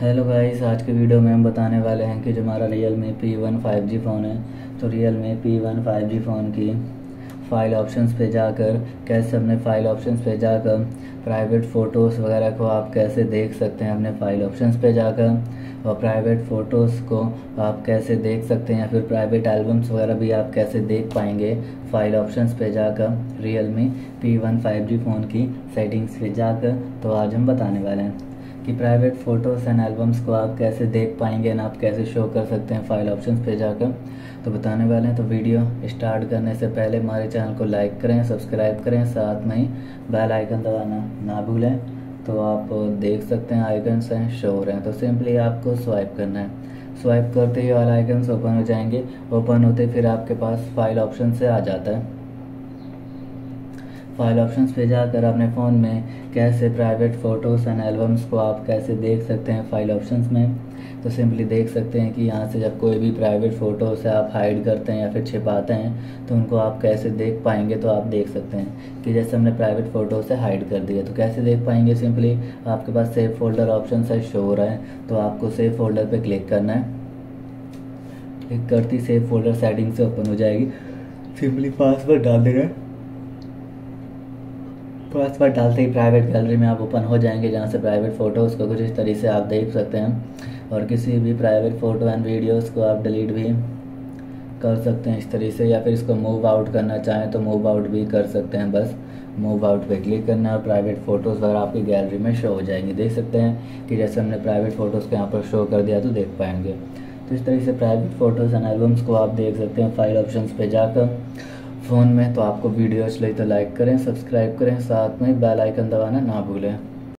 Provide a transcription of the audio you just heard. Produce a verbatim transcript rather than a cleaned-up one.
Hello guys, आज के video में हम बताने वाले हैं कि जो हमारा Realme P one five G phone है, तो Realme P one five G phone की फ़ाइल ऑप्शंस पे जाकर कैसे अपने फ़ाइल ऑप्शंस पे जाकर प्राइवेट फ़ोटोज़ वगैरह को आप कैसे देख सकते हैं अपने फ़ाइल ऑप्शंस पे जाकर, और प्राइवेट फ़ोटोज़ को आप कैसे देख सकते हैं या फिर प्राइवेट एल्बम्स वगैरह भी आप कैसे देख पाएंगे फ़ाइल ऑप्शंस पे जाकर Realme P one five G phone की सेटिंग्स पे जाकर। तो आज हम बताने वाले हैं कि प्राइवेट फ़ोटोज़ एंड एल्बम्स को आप कैसे देख पाएंगे एंड आप कैसे शो कर सकते हैं फ़ाइल ऑप्शंस पे जाकर, तो बताने वाले हैं। तो वीडियो स्टार्ट करने से पहले हमारे चैनल को लाइक करें, सब्सक्राइब करें, साथ में ही बेल आइकन दबाना ना भूलें। तो आप देख सकते हैं आइकन्स हैं, शो हो रहे हैं, तो सिंपली आपको स्वाइप करना है। स्वाइप करते ही ऑल आइकन्स ओपन हो जाएंगे। ओपन होते फिर आपके पास फ़ाइल ऑप्शन से आ जाता है। फ़ाइल ऑप्शंस पे जाकर अपने फ़ोन में कैसे प्राइवेट फ़ोटोज़ एंड एल्बम्स को आप कैसे देख सकते हैं फ़ाइल ऑप्शंस में, तो सिंपली देख सकते हैं कि यहाँ से जब कोई भी प्राइवेट फ़ोटोज़ है आप हाइड करते हैं या फिर छिपाते हैं तो उनको आप कैसे देख पाएंगे। तो आप देख सकते हैं कि जैसे हमने प्राइवेट फ़ोटोज़ से हाइड कर दिया तो कैसे देख पाएंगे, सिंपली आपके पास सेव फोल्डर ऑप्शन है, शो हो रहा है। तो आपको सेव फोल्डर पर क्लिक करना है। क्लिक करती सेव फोल्डर सेटिंग से ओपन हो जाएगी। सिंपली पासवर्ड डाल देना है। पासवर्ड डालते ही प्राइवेट गैलरी में आप ओपन हो जाएंगे, जहाँ से प्राइवेट फ़ोटोज़ को कुछ इस तरीके से आप देख सकते हैं, और किसी भी प्राइवेट फ़ोटो एंड वीडियोज़ को आप डिलीट भी कर सकते हैं इस तरीके से, या फिर इसको मूव आउट करना चाहें तो मूव आउट भी कर सकते हैं। बस मूव आउट पे क्लिक करना है और प्राइवेट फ़ोटोज़ वगैरह आपकी गैलरी में शो हो जाएंगी। देख सकते हैं कि जैसे हमने प्राइवेट फ़ोटोज़ को यहाँ पर शो कर दिया तो देख पाएंगे। तो इस तरीके से प्राइवेट फ़ोटोज़ एंड एल्बम्स को आप देख सकते हैं फ़ाइल ऑप्शन पर जाकर फ़ोन में। तो आपको वीडियो अच्छी लगी तो लाइक करें, सब्सक्राइब करें, साथ में बेल आइकन दबाना ना भूलें।